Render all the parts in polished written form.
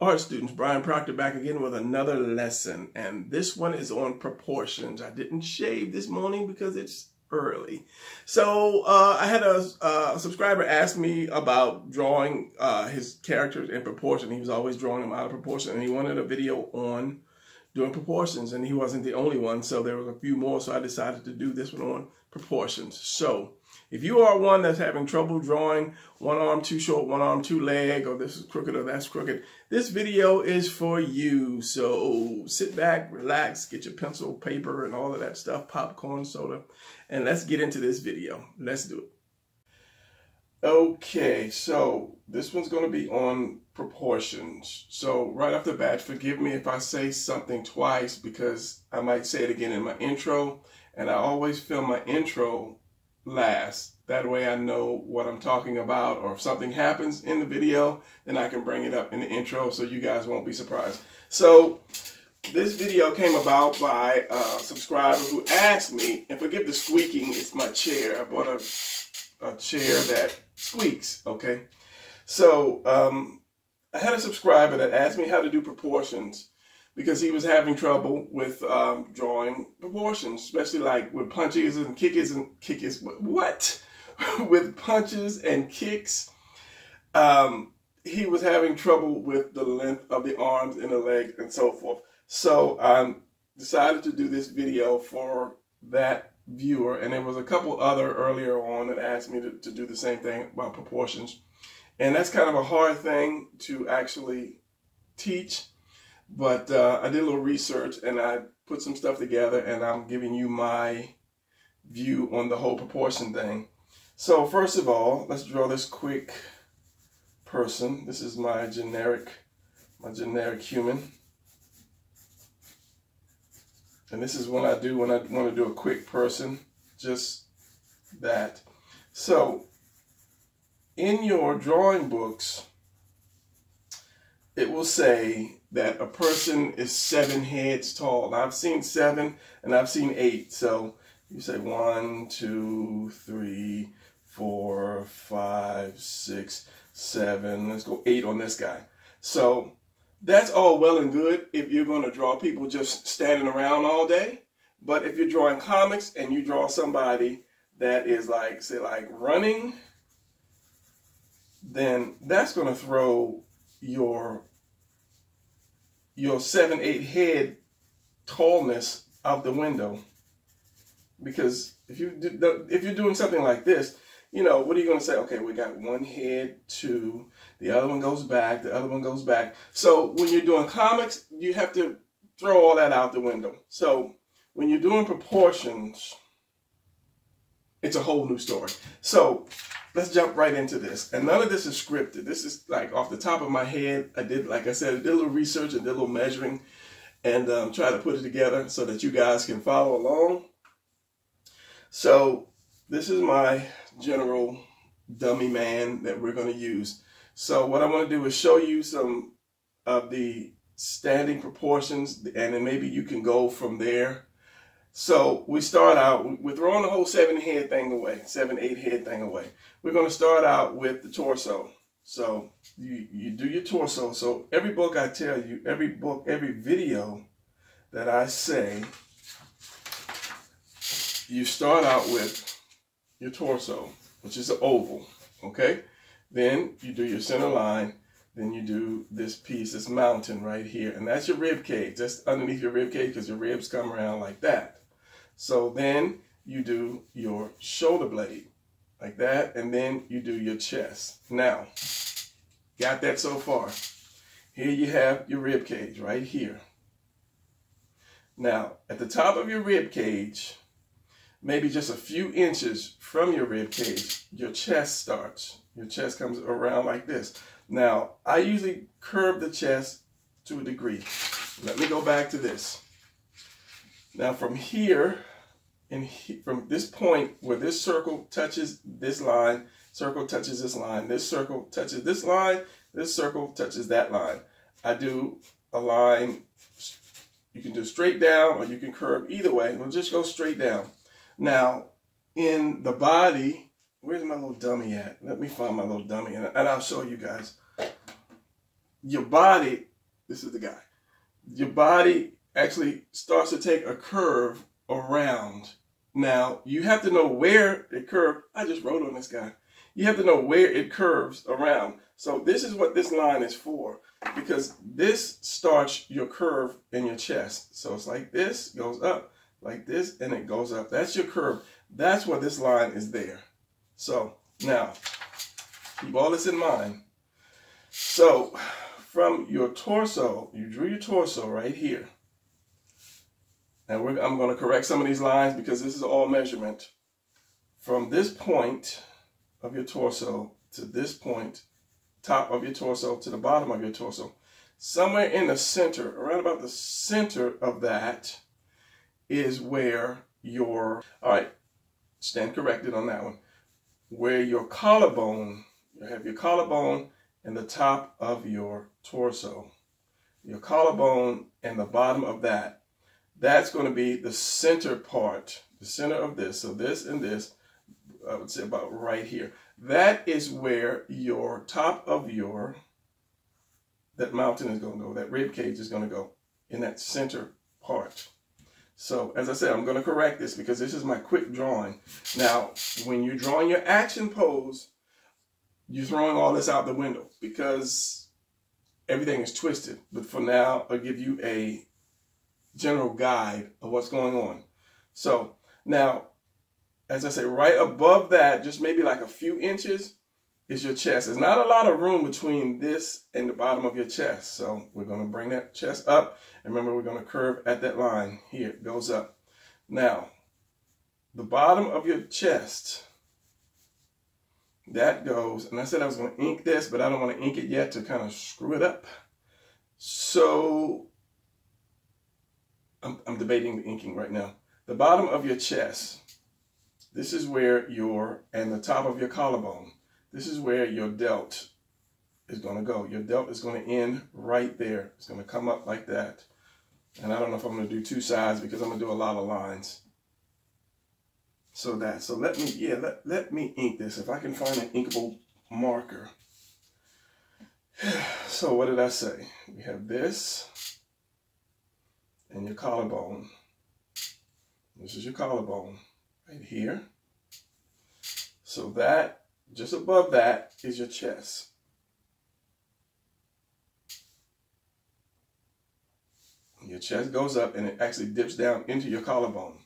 All right, students, Brian Proctor back again with another lesson, and this one is on proportions. I didn't shave this morning because it's early. So I had a subscriber ask me about drawing his characters in proportion. He was always drawing them out of proportion, and he wanted a video on doing proportions, and he wasn't the only one, so there was a few more, so I decided to do this one on proportions. So if you are one that's having trouble drawing one arm too short, one arm too leg, or this is crooked or that's crooked, this video is for you. So sit back, relax, get your pencil, paper, and all of that stuff, popcorn, soda, and let's get into this video. Let's do it. Okay, so this one's going to be on proportions. So right off the bat, forgive me if I say something twice because I might say it again in my intro, and I always film my intro last. That way I know what I'm talking about, or if something happens in the video, then I can bring it up in the intro so you guys won't be surprised. So this video came about by a subscriber who asked me, and forgive the squeaking, it's my chair. I bought a chair that squeaks, okay? So I had a subscriber that asked me how to do proportions because he was having trouble with drawing proportions, especially like with punches and kicks. What? With punches and kicks, he was having trouble with the length of the arms and the legs and so forth. So I decided to do this video for that viewer, and there was a couple other earlier on that asked me to do the same thing about proportions. And that's kind of a hard thing to actually teach. But I did a little research and I put some stuff together, and I'm giving you my view on the whole proportion thing. So first of all, let's draw this quick person. This is my generic human. And this is what I do when I want to do a quick person, just that. So in your drawing books, it will say that a person is 7 heads tall. Now, I've seen 7 and I've seen 8. So you say 1, 2, 3, 4, 5, 6, 7. Let's go 8 on this guy. So that's all well and good if you're going to draw people just standing around all day. But if you're drawing comics and you draw somebody that is like, say, like running, then that's going to throw your 7-8 head tallness out the window, because if you're doing something like this, you know, what are you going to say? Okay, we got one head, 2, the other one goes back, the other one goes back. So when you're doing comics, you have to throw all that out the window. So when you're doing proportions, it's a whole new story. So let's jump right into this. And none of this is scripted. This is like off the top of my head. I did, like I said, I did a little research and did a little measuring and try to put it together so that you guys can follow along. So this is my general dummy man that we're going to use. So what I want to do is show you some of the standing proportions, and then maybe you can go from there. So we start out, we're throwing the whole 7 head thing away, 7-8 head thing away. We're going to start out with the torso. So you do your torso. So every book I tell you, every video that I say, you start out with your torso, which is an oval, okay? Then you do your center line. Then you do this piece, this mountain right here, and that's your rib cage. That's underneath your rib cage because your ribs come around like that. So then you do your shoulder blade like that, and then you do your chest. Now, got that so far. Here you have your rib cage right here. Now, at the top of your rib cage, maybe just a few inches from your rib cage, your chest starts. Your chest comes around like this. Now, I usually curve the chest to a degree. Let me go back to this. Now from here, from this point where this circle touches this line, circle touches this line, this circle touches this line, this circle touches that line. I do a line, you can do straight down or you can curve either way. We'll just go straight down. Now, in the body, where's my little dummy at? Let me find my little dummy and I'll show you guys. your body, this is the guy, your body actually starts to take a curve around. Now, you have to know where it curves. I just wrote on this guy. You have to know where it curves around. So this is what this line is for, because this starts your curve in your chest. So it's like this, goes up, like this, and it goes up. That's your curve. That's why this line is there. So now, keep all this in mind. So from your torso, you drew your torso right here. Now I'm going to correct some of these lines because this is all measurement. From this point of your torso to this point, top of your torso to the bottom of your torso, somewhere in the center, around about the center of that is where your, all right, stand corrected on that one, where your collarbone, you have your collarbone and the top of your torso, your collarbone and the bottom of that. That's going to be the center part, the center of this. So this and this, I would say about right here. That is where your top of your, that mountain is going to go, that rib cage is going to go in that center part. So as I said, I'm going to correct this because this is my quick drawing. Now, when you're drawing your action pose, you're throwing all this out the window because everything is twisted. But for now, I'll give you a general guide of what's going on. So now, as I say, right above that, just maybe like a few inches, is your chest. There's not a lot of room between this and the bottom of your chest. So we're going to bring that chest up. And remember, we're going to curve at that line. Here, it goes up. Now, the bottom of your chest, that goes, and I said I was going to ink this, but I don't want to ink it yet to kind of screw it up. So I'm debating the inking right now. The bottom of your chest, this is where your, and the top of your collarbone, this is where your delt is going to go. Your delt is going to end right there. It's going to come up like that. And I don't know if I'm going to do two sides because I'm going to do a lot of lines. So that, so let me, yeah, let me ink this if I can find an inkable marker. So what did I say? We have this and your collarbone. This is your collarbone. Right here. So that, just above that, is your chest. Your chest goes up and it actually dips down into your collarbone.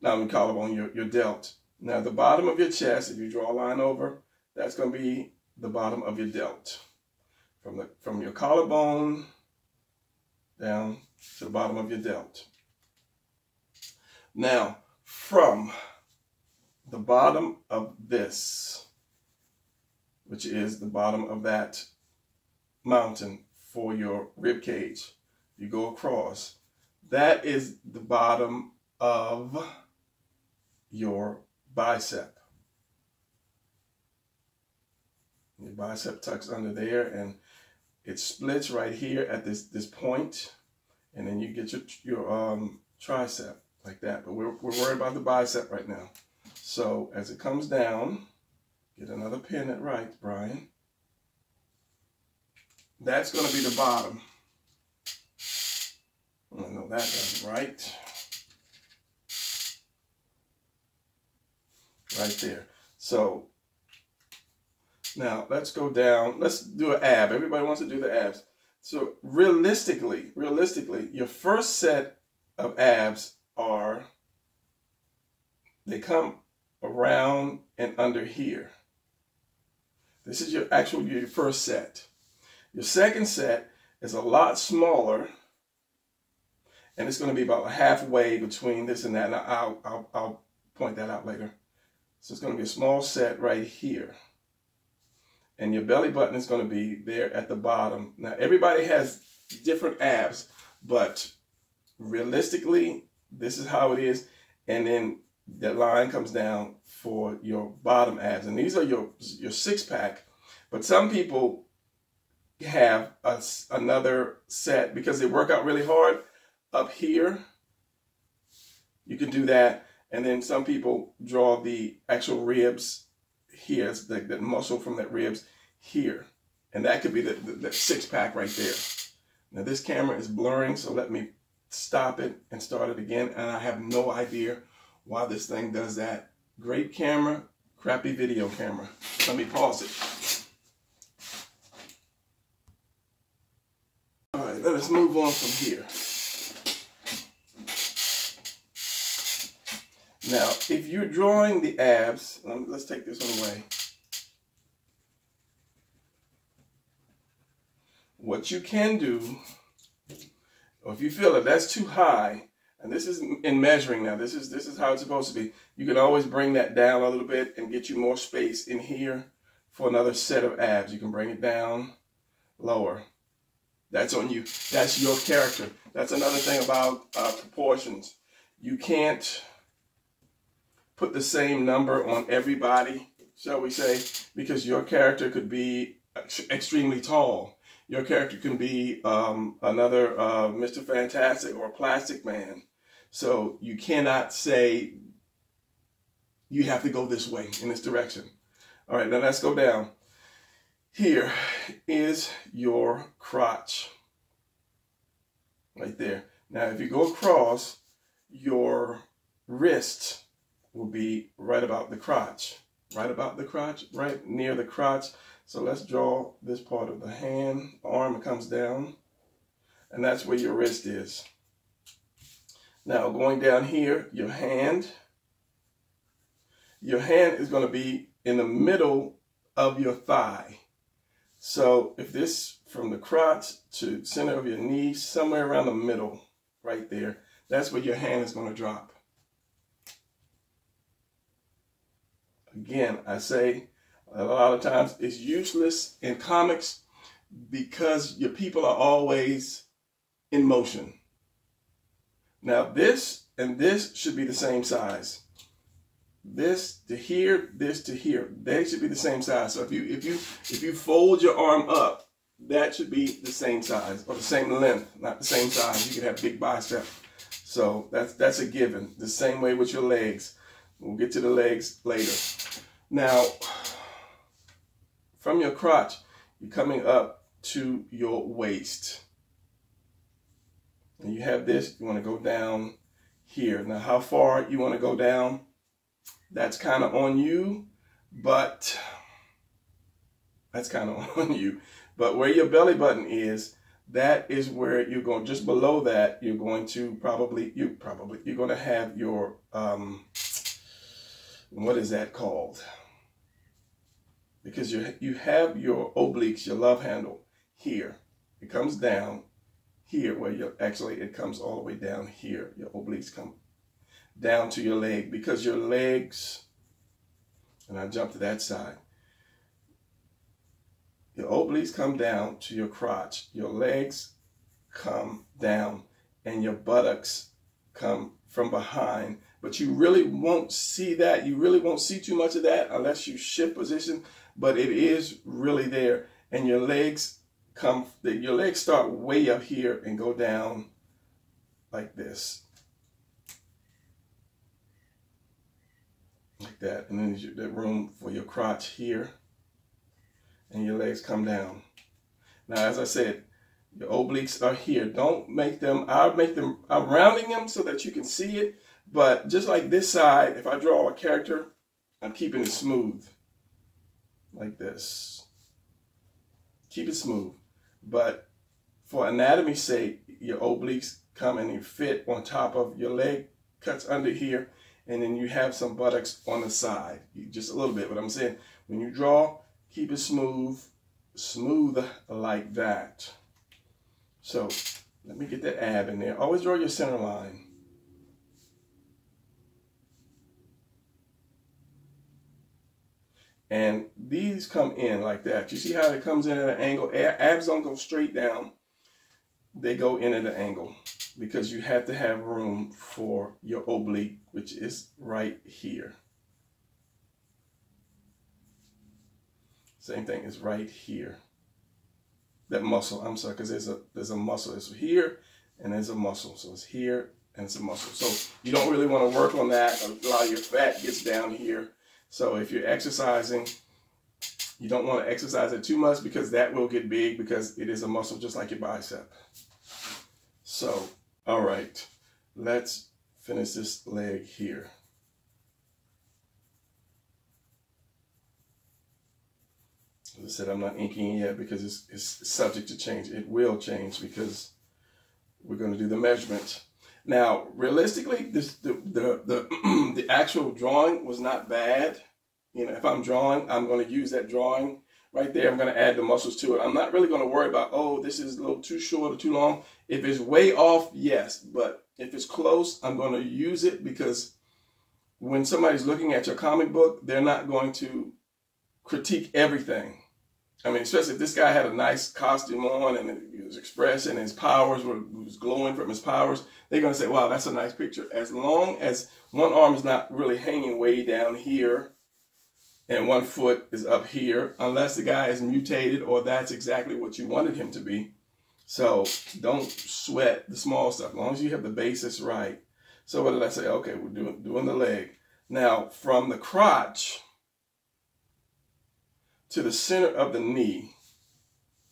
Not your collarbone, your delt. Now the bottom of your chest, if you draw a line over, that's going to be the bottom of your delt. From your collarbone down to the bottom of your delt. Now, from the bottom of this, which is the bottom of that mountain for your rib cage, you go across. That is the bottom of your bicep. Your bicep tucks under there and it splits right here at this point, and then you get your tricep. Like that, but we're worried about the bicep right now. So as it comes down, get another pin at right, Brian. That's going to be the bottom. Oh, no, that doesn't, right? Right there. So now let's go down. Let's do an ab. Everybody wants to do the abs. So realistically, your first set of abs are, they come around and under here. This is your actual, your first set. Your second set is a lot smaller, and it's going to be about halfway between this and that. And I'll point that out later. So it's going to be a small set right here, and your belly button is going to be there at the bottom. Now everybody has different abs, but realistically, this is how it is, and then that line comes down for your bottom abs, and these are your six-pack, but some people have another set because they work out really hard up here. You can do that, and then some people draw the actual ribs here, it's the muscle from that ribs here, And that could be the six pack right there. Now this camera is blurring, so let me stop it and start it again. And I have no idea why this thing does that. Great camera, crappy video camera. Let me pause it. All right, let us move on from here. Now, if you're drawing the abs, let's take this one away. What you can do, or if you feel that that's too high, and this is in measuring now, this is how it's supposed to be. You can always bring that down a little bit and get you more space in here for another set of abs. You can bring it down lower. That's on you. That's your character. That's another thing about proportions. You can't put the same number on everybody, shall we say, because your character could be extremely tall. Your character can be another Mr. Fantastic or Plastic Man. So you cannot say you have to go this way, in this direction. All right, now let's go down. Here is your crotch. Right there. Now, if you go across, your wrist will be right about the crotch. Right about the crotch, right near the crotch. So let's draw this part of the hand, the arm comes down, and that's where your wrist is. Now going down here, your hand is going to be in the middle of your thigh. So if this from the crotch to center of your knee, somewhere around the middle, right there, that's where your hand is going to drop. Again, I say, a lot of times it's useless in comics because your people are always in motion. Now this and this should be the same size. This to here, this to here. They should be the same size. So if you fold your arm up, that should be the same size or the same length, not the same size. You could have big bicep. So that's a given. The same way with your legs. We'll get to the legs later. Now, from your crotch, you're coming up to your waist. And you have this, you want to go down here. Now, how far you want to go down, that's kind of on you, but where your belly button is, that is where you're going, just below that, you're going to probably, you're going to have your, what is that called? Because you have your obliques, your love handle here. It comes down here where you actually, it comes all the way down here. Your obliques come down to your leg because your legs, and I jump to that side. Your obliques come down to your crotch. Your legs come down and your buttocks come from behind. But you really won't see that. You really won't see too much of that unless you shift position. But it is really there. And your legs come, your legs start way up here and go down like this. Like that. And then there's that room for your crotch here. And your legs come down. Now, as I said, your obliques are here. Don't make them, I'll make them, I'm rounding them so that you can see it. But just like this side, if I draw a character, I'm keeping it smooth, like this. Keep it smooth. But for anatomy's sake, your obliques come and you fit on top of your leg, cuts under here, and then you have some buttocks on the side, just a little bit. But I'm saying, when you draw, keep it smooth, smooth like that. So let me get that ab in there. Always draw your center line. And these come in like that. You see how it comes in at an angle? Abs don't go straight down. They go in at an angle because you have to have room for your oblique, which is right here. Same thing is right here. That muscle, I'm sorry, because there's a muscle. It's here and there's a muscle. So it's here and it's a muscle. So you don't really want to work on that. A lot of your fat gets down here. So if you're exercising, You don't want to exercise it too much because that will get big, because it is a muscle just like your bicep. So, all right, let's finish this leg here. As I said, I'm not inking yet because it's subject to change. It will change because we're going to do the measurement. Now, realistically, the actual drawing was not bad. You know, if I'm drawing, I'm going to use that drawing right there. I'm going to add the muscles to it. I'm not really going to worry about, oh, this is a little too short or too long. If it's way off, yes. But if it's close, I'm going to use it, because when somebody's looking at your comic book, they're not going to critique everything. I mean, especially if this guy had a nice costume on and he was expressing his powers, was glowing from his powers, they're going to say, wow, that's a nice picture. As long as one arm is not really hanging way down here and one foot is up here, unless the guy is mutated or that's exactly what you wanted him to be. So don't sweat the small stuff, as long as you have the basis right. So what did I say? Okay, we're doing the leg. Now, from the crotch to the center of the knee.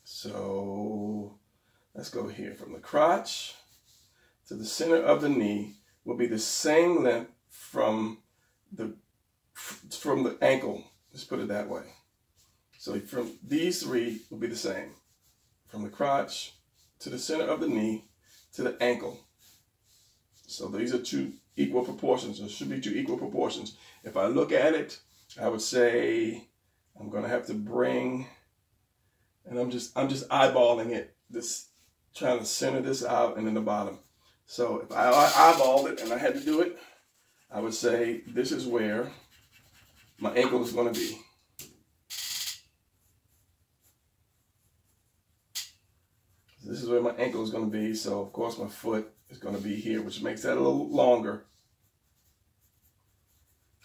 So let's go here. From the crotch to the center of the knee will be the same length from the ankle. Let's put it that way. So from these three will be the same. From the crotch to the center of the knee to the ankle. So these are two equal proportions. There should be two equal proportions. If I look at it, I would say I'm going to have to bring, and I'm just eyeballing it, this, trying to center this out and then the bottom. So if I eyeballed it and I had to do it, I would say this is where my ankle is going to be. This is where my ankle is going to be. So of course my foot is going to be here, which makes that a little longer.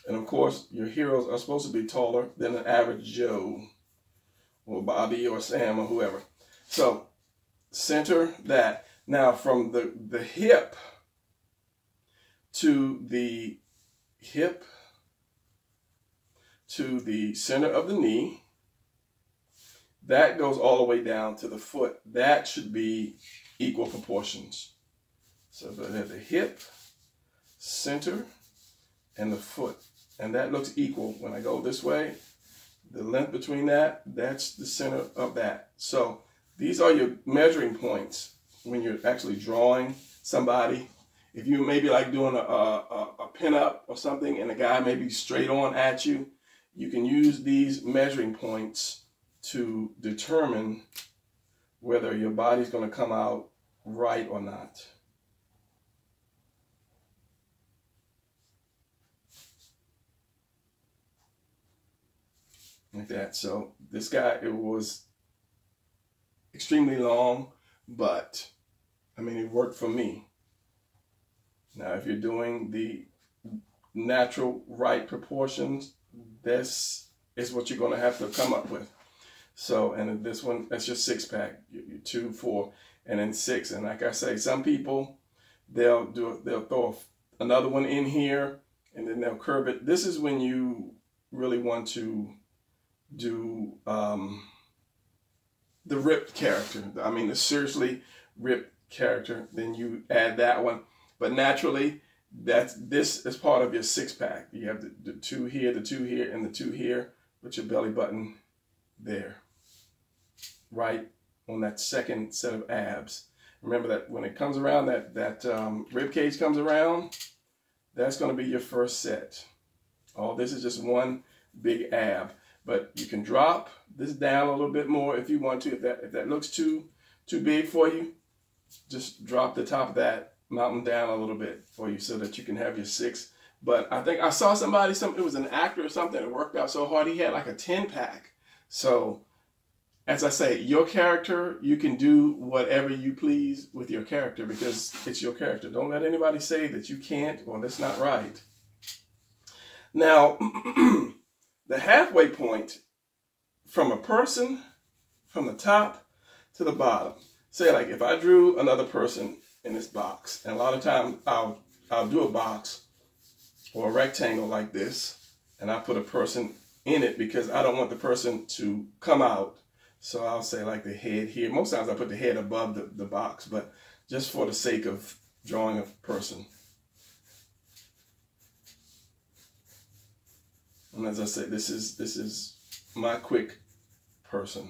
And of course, your heroes are supposed to be taller than an average Joe or Bobby or Sam or whoever. So center that. Now from the hip to the hip to the center of the knee, that goes all the way down to the foot. That should be equal proportions. So the hip, center, and the foot. And that looks equal. When I go this way, the length between that, that's the center of that. So these are your measuring points when you're actually drawing somebody. If you maybe like doing a pinup or something and the guy may be straight on at you, you can use these measuring points to determine whether your body's going to come out right or not. Like that. So this guy, it was extremely long, but I mean, it worked for me. Now, if you're doing the natural right proportions, this is what you're going to have to come up with. So, and this one, that's your six pack, your 2, 4, and then 6. And like I say, some people, they'll throw another one in here and then they'll curve it. This is when you really want to do the ripped character. I mean, the seriously ripped character. Then you add that one. But naturally, this is part of your six pack. You have the 2 here, the 2 here, and the 2 here, with your belly button there, right on that second set of abs. Remember that when it comes around, that rib cage comes around, that's going to be your first set. All this is just one big ab. But you can drop this down a little bit more if you want to. If that looks too big for you, just drop the top of that mountain down a little bit for you so that you can have your 6. But I think I saw somebody, it was an actor or something, that worked out so hard, he had like a 10-pack. So as I say, your character, you can do whatever you please with your character because it's your character. Don't let anybody say that you can't or that's not right. Now, the halfway point from a person, from the top to the bottom. Say, like, if I drew another person in this box, and a lot of times I'll do a box or a rectangle like this, and I put a person in it because I don't want the person to come out. So I'll say like the head here. Most times I put the head above the box, but just for the sake of drawing a person. And as I said, this is my quick person.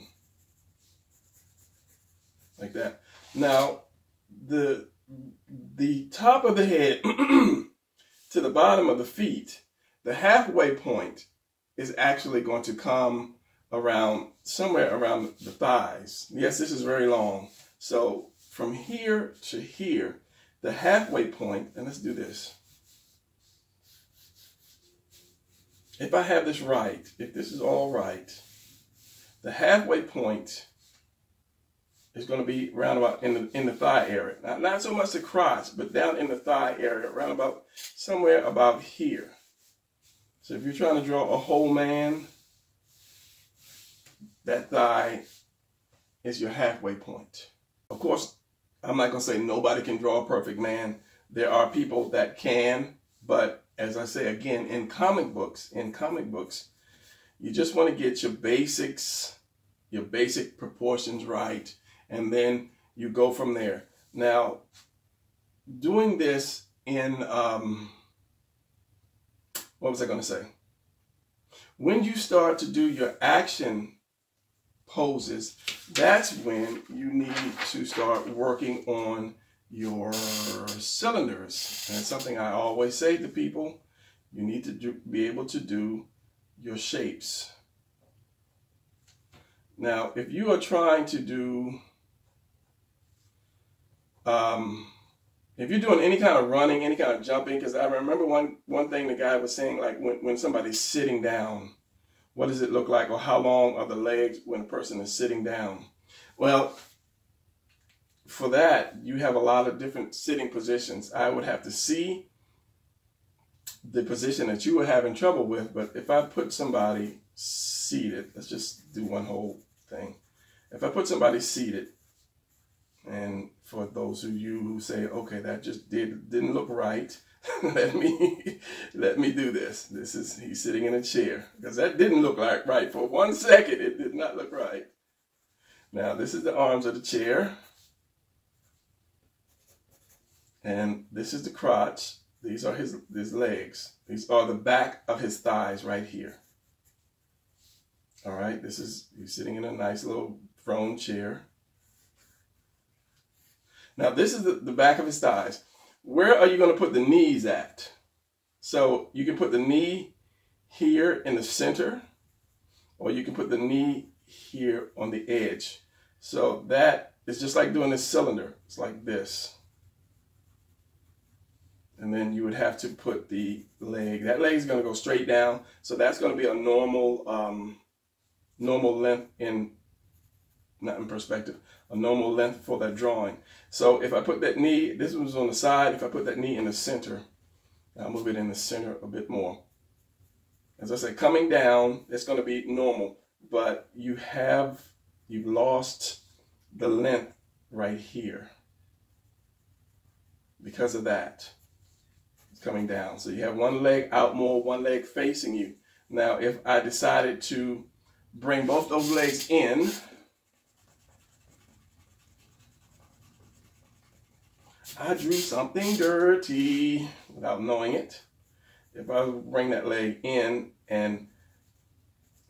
Like that. Now, the top of the head to the bottom of the feet, the halfway point is actually going to come around somewhere around the thighs. Yes, this is very long. So from here to here, the halfway point, and let's do this. If I have this right, if this is all right, the halfway point is going to be round about in the thigh area. Not so much across, but down in the thigh area, round about somewhere about here. So if you're trying to draw a whole man, that thigh is your halfway point. Of course, I'm not going to say nobody can draw a perfect man. There are people that can, but as I say again, in comic books, you just want to get your basics, your basic proportions right, and then you go from there. Now, doing this in, what was I going to say? When you start to do your action poses, that's when you need to start working on your cylinders. And it's something I always say to people, you need to be able to do your shapes. Now, if you are trying to do, if you're doing any kind of running, any kind of jumping, because I remember one thing the guy was saying, like when somebody's sitting down, what does it look like, or how long are the legs when a person is sitting down? Well, for that, you have a lot of different sitting positions. I would have to see the position that you were having trouble with, but if I put somebody seated, let's just do one whole thing. If I put somebody seated, and for those of you who say, okay, that just didn't look right, let me do this. This is, he's sitting in a chair, because that didn't look like right. For 1 second, it did not look right. Now, this is the arms of the chair. And this is the crotch. These are his legs. These are the back of his thighs right here. All right, this is, he's sitting in a nice little throne chair. Now, this is the back of his thighs. Where are you going to put the knees at? So you can put the knee here in the center, or you can put the knee here on the edge. So that is just like doing a cylinder. It's like this. And then you would have to put the leg. That leg is going to go straight down. So that's going to be a normal, normal length in, not in perspective, a normal length for that drawing. So if I put that knee, this one's on the side. If I put that knee in the center, I'll move it in the center a bit more. As I said, coming down, it's going to be normal, but you've lost the length right here because of that. It's coming down. So you have one leg out more, one leg facing you. Now, if I decided to bring both those legs in, I drew something dirty without knowing it. If I bring that leg in and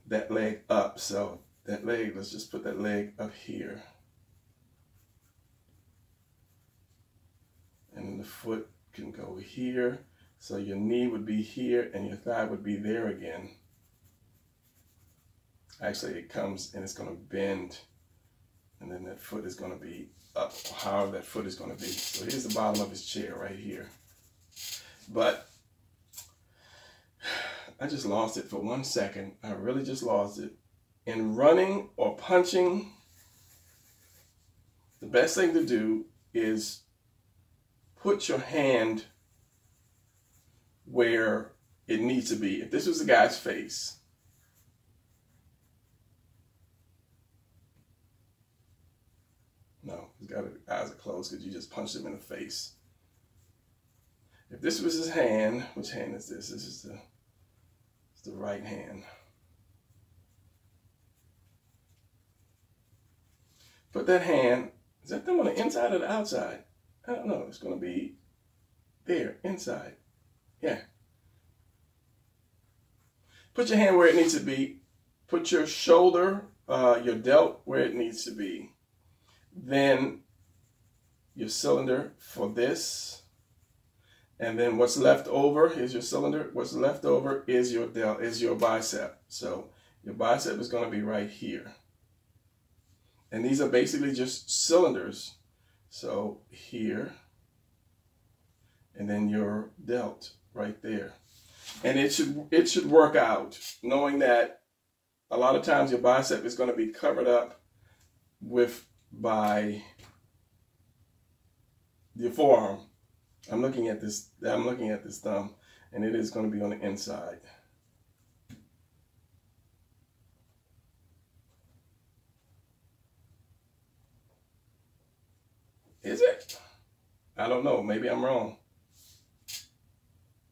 that leg up, so that leg, let's just put that leg up here. And then the foot can go here. So your knee would be here and your thigh would be there again. Actually, it comes and it's going to bend. And then that foot is going to be up, however that foot is going to be. So here's the bottom of his chair right here. But I just lost it for 1 second. I really just lost it. In running or punching, the best thing to do is put your hand where it needs to be. If this was the guy's face, no, he's got his eyes are closed because you just punched him in the face. If this was his hand, which hand is this? This is the right hand. put that hand, is that thing on the inside or the outside? I don't know, it's gonna be there, inside, yeah. Put your hand where it needs to be. Put your shoulder, your delt where it needs to be. Then your cylinder for this. And then what's left over is your cylinder. What's left over is your delt, is your bicep. So your bicep is going to be right here. And these are basically just cylinders. So here. And then your delt right there. And it should work out, knowing that a lot of times your bicep is going to be covered up by your forearm. I'm looking at this thumb, and it is going to be on the inside. Is it? I don't know. Maybe I'm wrong.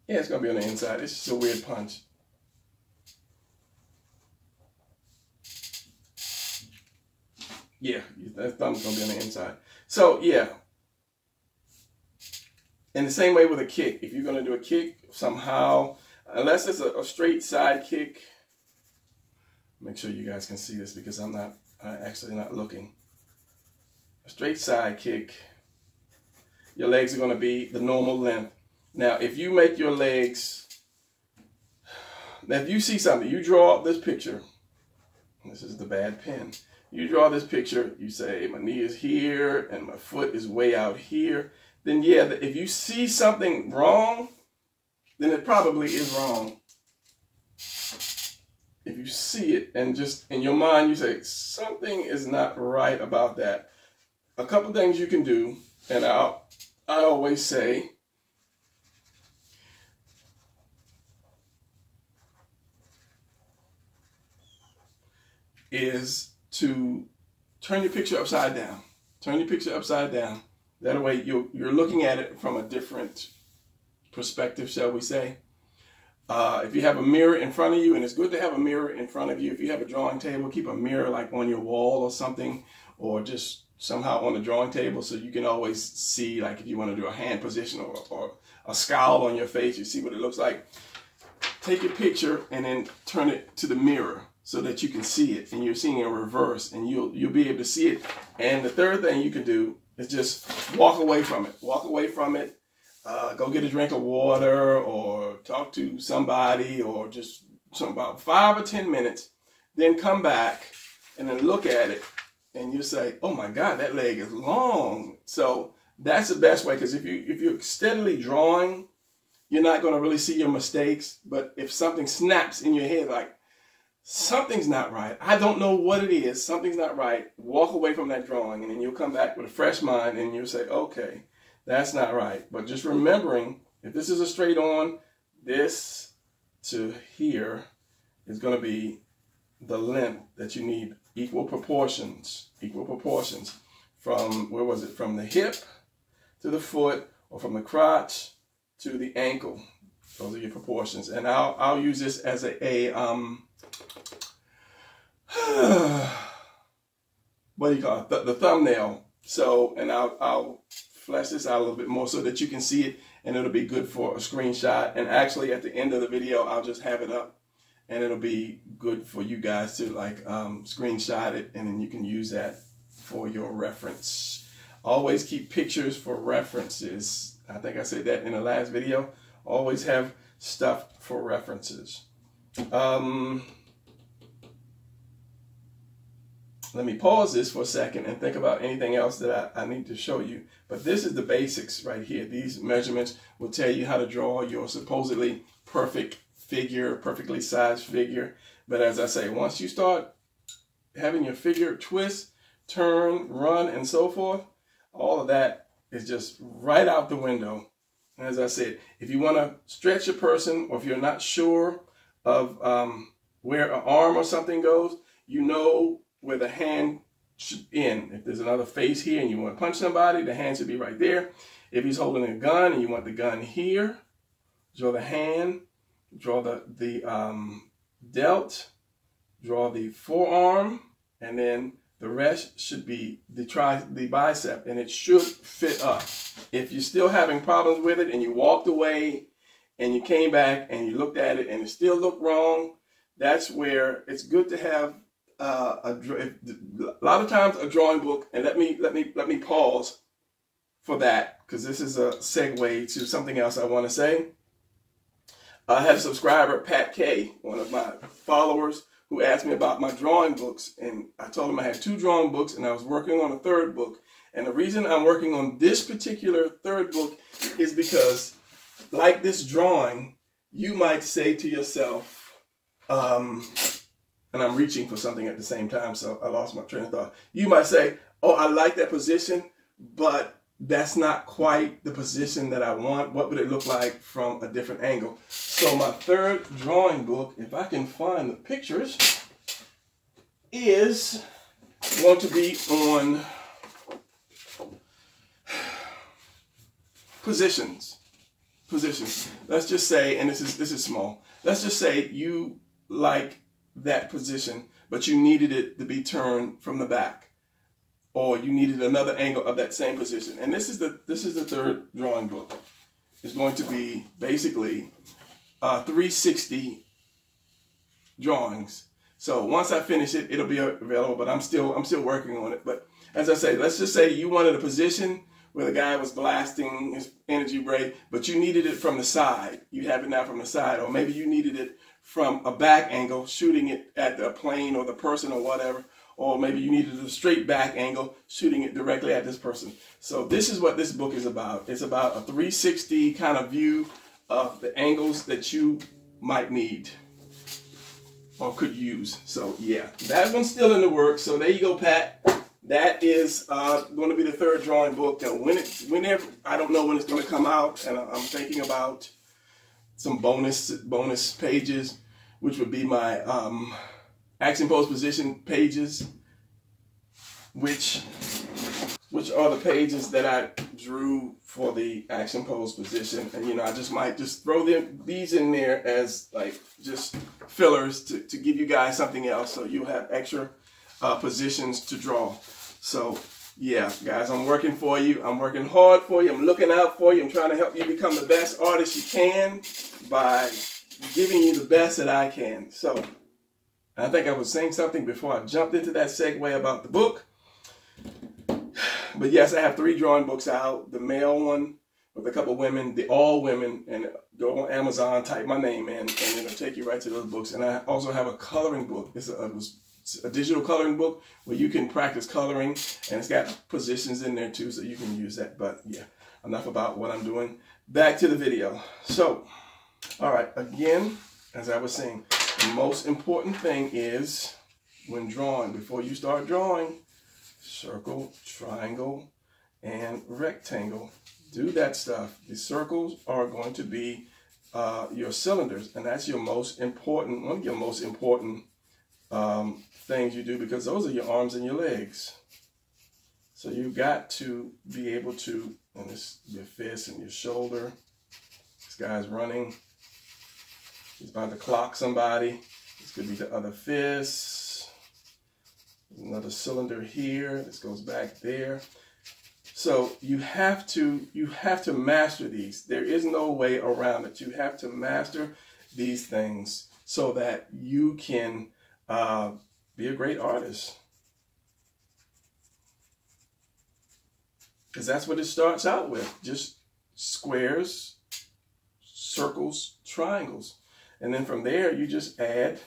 Yeah, it's going to be on the inside. It's just a weird punch. Yeah, that thumb's going to be on the inside. So, yeah. In the same way with a kick. If you're going to do a kick somehow, unless it's a straight side kick. Make sure you guys can see this because I'm actually not looking. A straight side kick. Your legs are going to be the normal length. Now, if you make your legs, now if you see something, you draw this picture. This is the bad pen. You draw this picture, you say, my knee is here and my foot is way out here. Then yeah, if you see something wrong, then it probably is wrong. If you see it and just in your mind, you say, something is not right about that. A couple things you can do, and I always say, is to turn your picture upside down. Turn your picture upside down. That way you're looking at it from a different perspective, shall we say. If you have a mirror in front of you, and it's good to have a mirror in front of you. If you have a drawing table, keep a mirror like on your wall or something, or just somehow on the drawing table so you can always see, like if you want to do a hand position or a scowl on your face, you see what it looks like. Take your picture and then turn it to the mirror, so that you can see it, and you're seeing it in reverse, and you'll be able to see it. And the third thing you can do is just walk away from it. Walk away from it. Go get a drink of water, or talk to somebody, or just about 5 or 10 minutes. Then come back and then look at it, and you say, "Oh my God, that leg is long." So that's the best way, because if you're steadily drawing, you're not going to really see your mistakes. But if something snaps in your head, like, something's not right, I don't know what it is, something's not right, walk away from that drawing, and then you'll come back with a fresh mind and you'll say, okay, that's not right. But just remembering, if this is a straight on, this to here is going to be the length that you need, equal proportions from, where was it, from the hip to the foot, or from the crotch to the ankle. Those are your proportions. And I'll use this as what do you call it? The thumbnail. So, and I'll flesh this out a little bit more so that you can see it, and it'll be good for a screenshot. And actually, at the end of the video, I'll just have it up, and it'll be good for you guys to like screenshot it, and then you can use that for your reference. Always keep pictures for references. I think I said that in the last video. Always have stuff for references. Let me pause this for a second and think about anything else that I need to show you. But this is the basics right here. These measurements will tell you how to draw your supposedly perfect figure, perfectly sized figure. But as I say, once you start having your figure twist, turn, run, and so forth, all of that is just right out the window. As I said, if you want to stretch a person, or if you're not sure of where an arm or something goes, you know where the hand should end. If there's another face here and you want to punch somebody, the hand should be right there. If he's holding a gun and you want the gun here, draw the hand, draw the delt, draw the forearm, and then The rest should be the bicep, and it should fit up. If you're still having problems with it and you walked away and you came back and you looked at it and it still looked wrong, that's where it's good to have a lot of times a drawing book. And let me pause for that, because this is a segue to something else I want to say. I had a subscriber, Pat K, one of my followers, who asked me about my drawing books, and I told him I had 2 drawing books and I was working on a 3rd book. And the reason I'm working on this particular 3rd book is because, like this drawing, you might say to yourself, and I'm reaching for something at the same time, so I lost my train of thought. You might say, oh, I like that position, but that's not quite the position that I want. What would it look like from a different angle? So my 3rd drawing book, if I can find the pictures, is going to be on positions. Positions. Let's just say, and this is small, let's just say you like that position, but you needed it to be turned from the back, or you needed another angle of that same position. And this is the 3rd drawing book. It's going to be basically 360 drawings. So once I finish it, it'll be available, but I'm still working on it. But as I say, let's just say you wanted a position where the guy was blasting his energy break, but you needed it from the side. You have it now from the side, or maybe you needed it from a back angle, shooting it at the plane or the person or whatever. Or maybe you needed a straight back angle, shooting it directly at this person. So this is what this book is about. It's about a 360 kind of view of the angles that you might need or could use. So yeah, that one's still in the works. So there you go, Pat. That is going to be the 3rd drawing book. Now, whenever, I don't know when it's going to come out, and I'm thinking about some bonus pages, which would be my action pose position pages, which are the pages that I drew for the action pose position. And, you know, I just might just throw these in there as like just fillers to give you guys something else, so you have extra positions to draw. So yeah, guys, I'm working for you. I'm working hard for you. I'm looking out for you. I'm trying to help you become the best artist you can by giving you the best that I can. So I think I was saying something before I jumped into that segue about the book. But yes, I have 3 drawing books out. The male one with a couple women, the all women, and go on Amazon, type my name in, and it'll take you right to those books. And I also have a coloring book. It's a digital coloring book where you can practice coloring, and it's got positions in there too, so you can use that. But yeah, enough about what I'm doing. Back to the video. So, all right, again, as I was saying, the most important thing is, when drawing, before you start drawing, circle, triangle, and rectangle. Do that stuff. The circles are going to be your cylinders, and that's your most important, one of your most important things you do, because those are your arms and your legs. So you've got to be able to, and this, your fist and your shoulder. This guy's running. He's about to clock somebody. This could be the other fist. Another cylinder here. This goes back there. So you have to master these. There is no way around it. You have to master these things so that you can be a great artist. Because that's what it starts out with. Just squares, circles, triangles. And then from there, you just add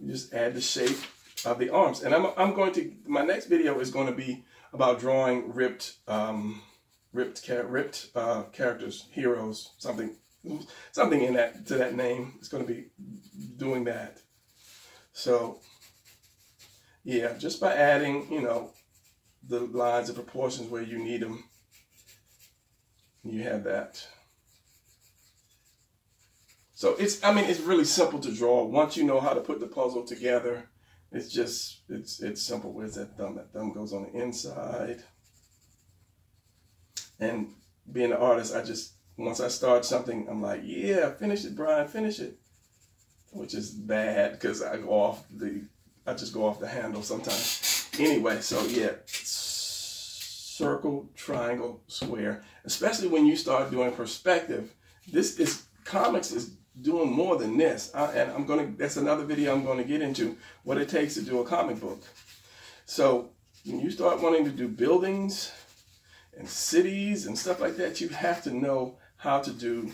the shape of the arms. And my next video is going to be about drawing ripped characters, heroes, something in that, to that name. It's going to be doing that. So yeah, just by adding, you know, the lines and proportions where you need them, you have that. So it's really simple to draw. Once you know how to put the puzzle together, it's simple. Where's that thumb? That thumb goes on the inside. And being an artist, once I start something, I'm like, yeah, finish it, Brian, finish it. Which is bad, because I go off the I just go off the handle sometimes. Anyway, so yeah, circle, triangle, square. Especially when you start doing perspective. This is, comics is doing more than this. That's another video I'm going to get into, what it takes to do a comic book. So when you start wanting to do buildings and cities and stuff like that, you have to know how to do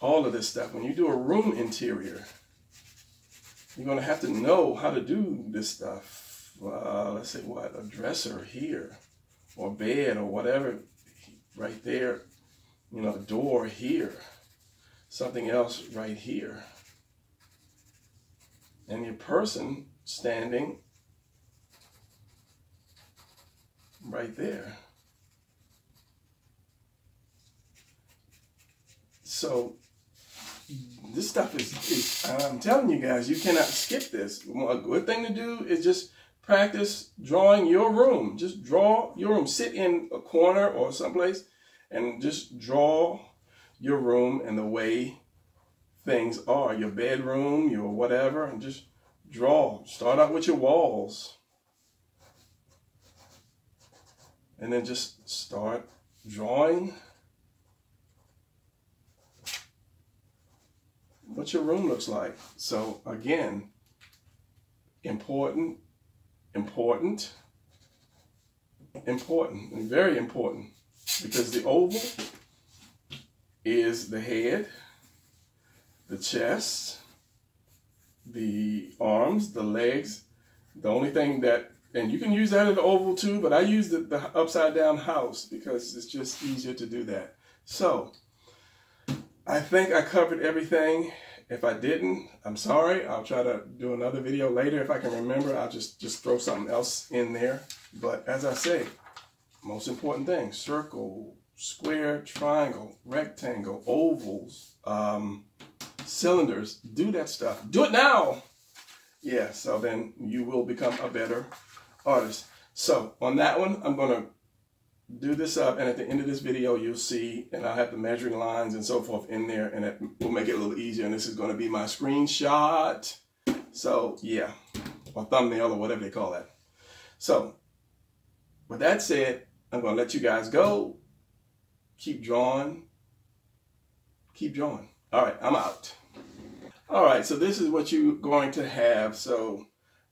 all of this stuff. When you do a room interior, you're going to have to know how to do this stuff. Let's say what, a dresser here, or bed, or whatever, right there. You know, a door here, something else right here, and your person standing right there. So this stuff is, I'm telling you guys, you cannot skip this. A good thing to do is just practice drawing your room. Just draw your room. Sit in a corner or someplace and just draw your room and the way things are. Your bedroom, your whatever, and just draw. Start out with your walls. And then just start drawing what your room looks like. So again, important, important, important, and very important, because the oval is the head, the chest, the arms, the legs, the only thing that, and you can use that in the oval too, but I use the upside down house because it's just easier to do that. So I think I covered everything. If I didn't, I'm sorry. I'll try to do another video later. If I can remember, I'll just throw something else in there. But as I say, most important thing, circle, square, triangle, rectangle, ovals, cylinders, do that stuff. Do it now. Yeah, so then you will become a better artist. So on that one, I'm going to do this up, and at the end of this video you'll see, and I'll have the measuring lines and so forth in there, and it will make it a little easier. And this is going to be my screenshot, so yeah, or thumbnail or whatever they call that. So with that said, I'm going to let you guys go. Keep drawing, keep drawing. All right, I'm out. All right, so this is what you're going to have. So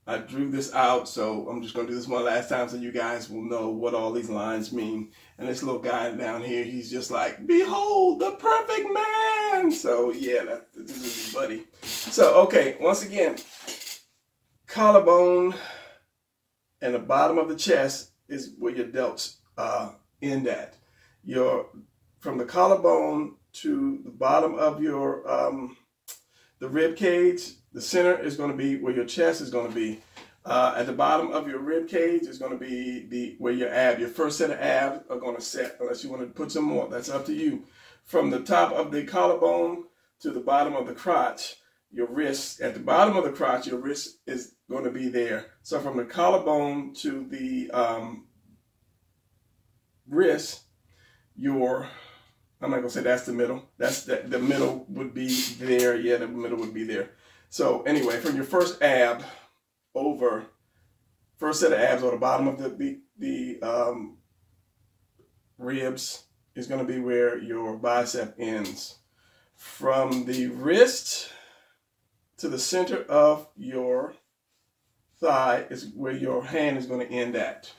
I drew this out, so I'm just going to do this one last time so you guys will know what all these lines mean. And this little guy down here, he's just like, behold, the perfect man. So yeah, this is his buddy. So, okay, once again, collarbone and the bottom of the chest is where your delts end at. From the collarbone to the bottom of your the rib cage, the center is going to be where your chest is going to be. At the bottom of your rib cage is going to be where your first set of abs are going to set, unless you want to put some more. That's up to you. From the top of the collarbone to the bottom of the crotch, your wrist, at the bottom of the crotch, your wrist is going to be there. So from the collarbone to the wrist, I'm not going to say that's the middle. The middle would be there. Yeah, the middle would be there. So anyway, from your first ab over, first set of abs or the bottom of the ribs is going to be where your bicep ends. From the wrist to the center of your thigh is where your hand is going to end at.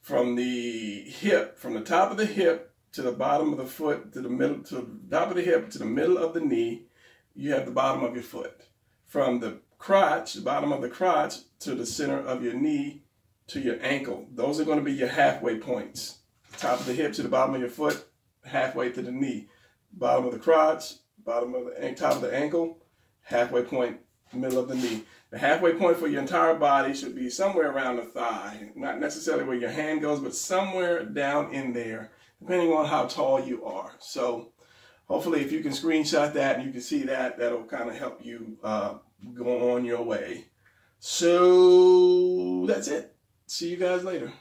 From the hip, from the top of the hip to the bottom of the foot, to the middle, to the top of the hip, to the middle of the knee, you have the bottom of your foot. From the crotch, the bottom of the crotch, to the center of your knee, to your ankle. Those are going to be your halfway points. The top of the hip to the bottom of your foot, halfway to the knee. Bottom of the crotch, bottom of the top of the ankle, halfway point, middle of the knee. The halfway point for your entire body should be somewhere around the thigh. Not necessarily where your hand goes, but somewhere down in there, depending on how tall you are. So hopefully if you can screenshot that and you can see that, that'll kind of help you go on your way. So that's it. See you guys later.